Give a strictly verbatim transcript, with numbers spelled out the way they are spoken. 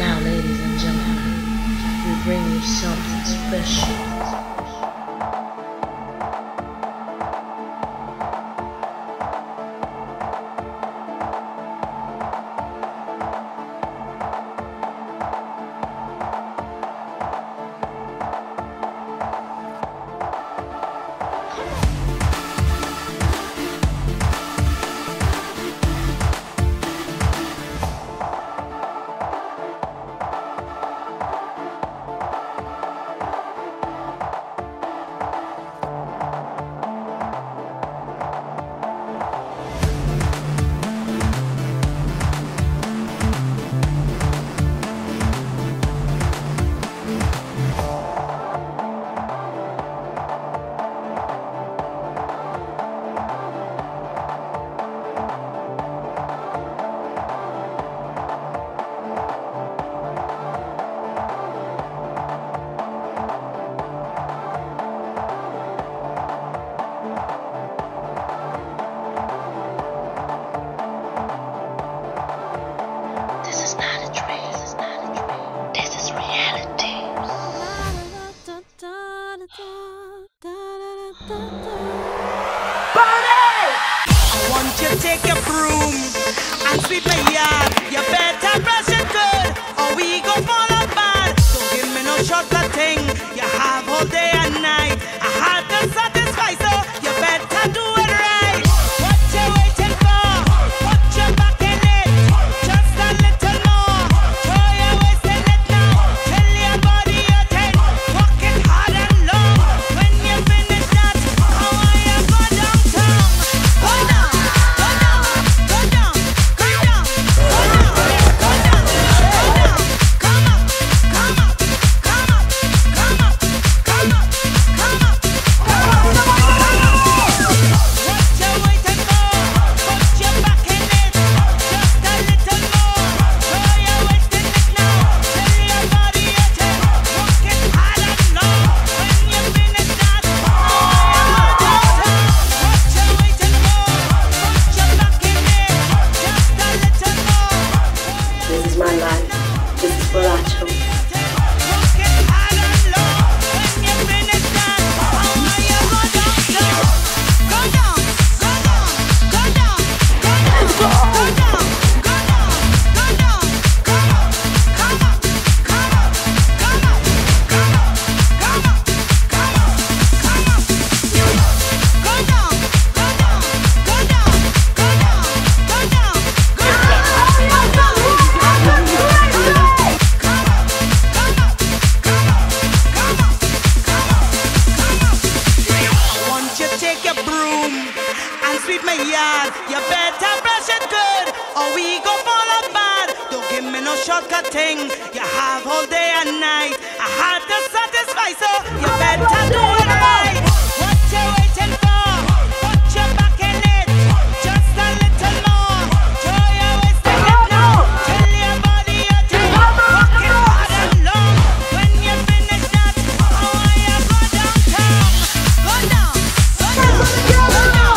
And now, ladies and gentlemen, we bring you something special. Take a broom and sweep my yard. You better brush it good, or we go fall out bad. Don't give me no shortcut thing. You have all day and night. I had to satisfy, so you better do it right. What you waiting for? Put your back in it. Just a little more. Throw your waist in it now. Tell your body your thing. Walk it hard and long. When you finish that, I want you go downtown. Hold on. Sweep my yard, you better brush it good, or we go fall out bad. Don't give me no shortcut thing. You have all day and night. I had to satisfy, so you better do it right. What you waiting for? Put your back in it. Just a little more. Throw your waist in it now. Tell your body your thing. Walk it hard and long. When you finish that, I want you go downtown. Go down, go down, go down.